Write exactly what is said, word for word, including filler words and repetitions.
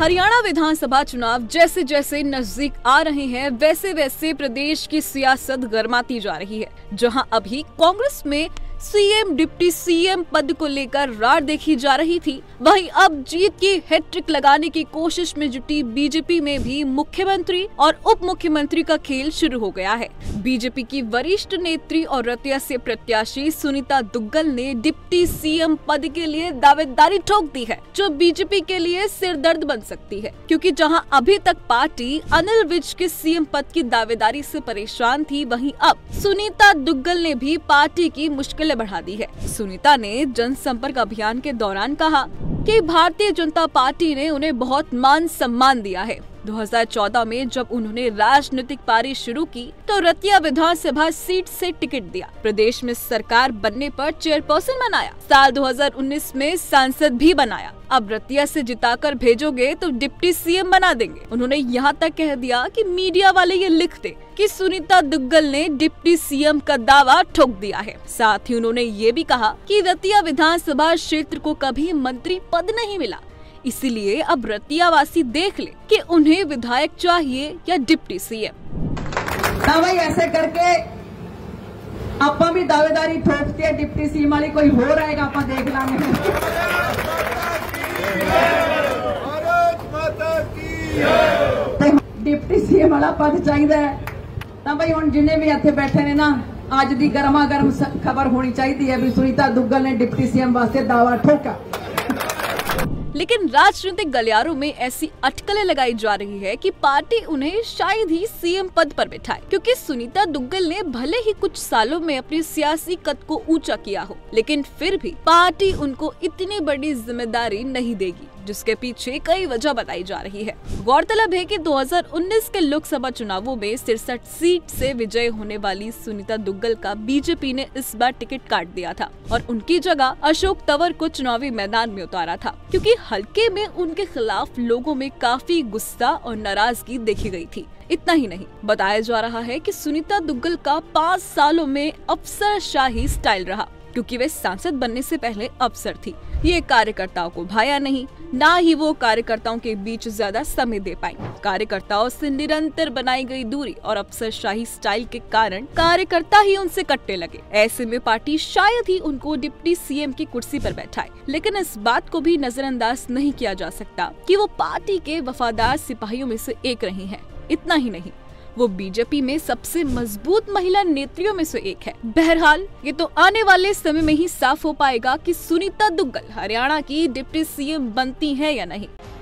हरियाणा विधानसभा चुनाव जैसे जैसे नजदीक आ रहे हैं वैसे वैसे प्रदेश की सियासत गर्माती जा रही है। जहां अभी कांग्रेस में सीएम डिप्टी सीएम पद को लेकर रार देखी जा रही थी, वहीं अब जीत की हैट्रिक लगाने की कोशिश में जुटी बीजेपी में भी मुख्यमंत्री और उप मुख्यमंत्री का खेल शुरू हो गया है। बीजेपी की वरिष्ठ नेत्री और रतिया से प्रत्याशी सुनीता दुग्गल ने डिप्टी सीएम पद के लिए दावेदारी ठोक दी है, जो बीजेपी के लिए सिरदर्द बन सकती है, क्योंकि जहां अभी तक पार्टी अनिल विज के सीएम पद की दावेदारी से परेशान थी, वहीं अब सुनीता दुग्गल ने भी पार्टी की मुश्किलें बढ़ा दी है। सुनीता ने जनसंपर्क अभियान के दौरान कहा कि भारतीय जनता पार्टी ने उन्हें बहुत मान सम्मान दिया है। दो हज़ार चौदह में जब उन्होंने राजनीतिक पारी शुरू की तो रतिया विधानसभा सीट से टिकट दिया, प्रदेश में सरकार बनने पर चेयरपर्सन बनाया, साल दो हज़ार उन्नीस में सांसद भी बनाया। अब रतिया से जिताकर भेजोगे तो डिप्टी सीएम बना देंगे। उन्होंने यहाँ तक कह दिया कि मीडिया वाले ये लिख दे कि सुनीता दुग्गल ने डिप्टी सीएम का दावा ठोक दिया है। साथ ही उन्होंने ये भी कहा कि रतिया विधानसभा क्षेत्र को कभी मंत्री पद नहीं मिला, इसीलिए अब रतियावासी देख ले कि उन्हें विधायक चाहिए या डिप्टी सीएम। ना भाई ऐसे करके आप भी दावेदारी ठोकते हैं, डिप्टी सीएम वाली कोई हो रहेगा आप देख लाने। डिप्टी सीएम वाला पद चाहिए ना भाई, हम जिन्हें भी इतने बैठे ने ना आज की गर्मा गर्म खबर होनी चाहिए है भी सुनीता दुग्गल ने डिप्टी सीएम वास्ते दावा ठोका। लेकिन राजनीतिक गलियारों में ऐसी अटकलें लगाई जा रही है कि पार्टी उन्हें शायद ही सीएम पद पर बिठाए, क्योंकि सुनीता दुग्गल ने भले ही कुछ सालों में अपनी सियासी कद को ऊंचा किया हो, लेकिन फिर भी पार्टी उनको इतनी बड़ी जिम्मेदारी नहीं देगी, जिसके पीछे कई वजह बताई जा रही है। गौरतलब है कि दो हज़ार उन्नीस के लोकसभा चुनावों में सिरसा सीट से विजय होने वाली सुनीता दुग्गल का बीजेपी ने इस बार टिकट काट दिया था और उनकी जगह अशोक तंवर को चुनावी मैदान में उतारा था, क्योंकि हलके में उनके खिलाफ लोगों में काफी गुस्सा और नाराजगी देखी गई थी। इतना ही नहीं, बताया जा रहा है कि सुनीता दुग्गल का पाँच सालों में अफसरशाही स्टाइल रहा, क्योंकि वे सांसद बनने से पहले अफसर थी। ये कार्यकर्ताओं को भाया नहीं, ना ही वो कार्यकर्ताओं के बीच ज्यादा समय दे पाई। कार्यकर्ताओं से निरंतर बनाई गई दूरी और अफसरशाही स्टाइल के कारण कार्यकर्ता ही उनसे कटने लगे। ऐसे में पार्टी शायद ही उनको डिप्टी सीएम की कुर्सी पर बैठाए, लेकिन इस बात को भी नजरअंदाज नहीं किया जा सकता कि वो पार्टी के वफादार सिपाहियों में से एक रही हैं। इतना ही नहीं, वो बीजेपी में सबसे मजबूत महिला नेत्रियों में से एक है। बहरहाल, ये तो आने वाले समय में ही साफ हो पाएगा कि सुनीता दुग्गल हरियाणा की डिप्टी सीएम बनती हैं या नहीं।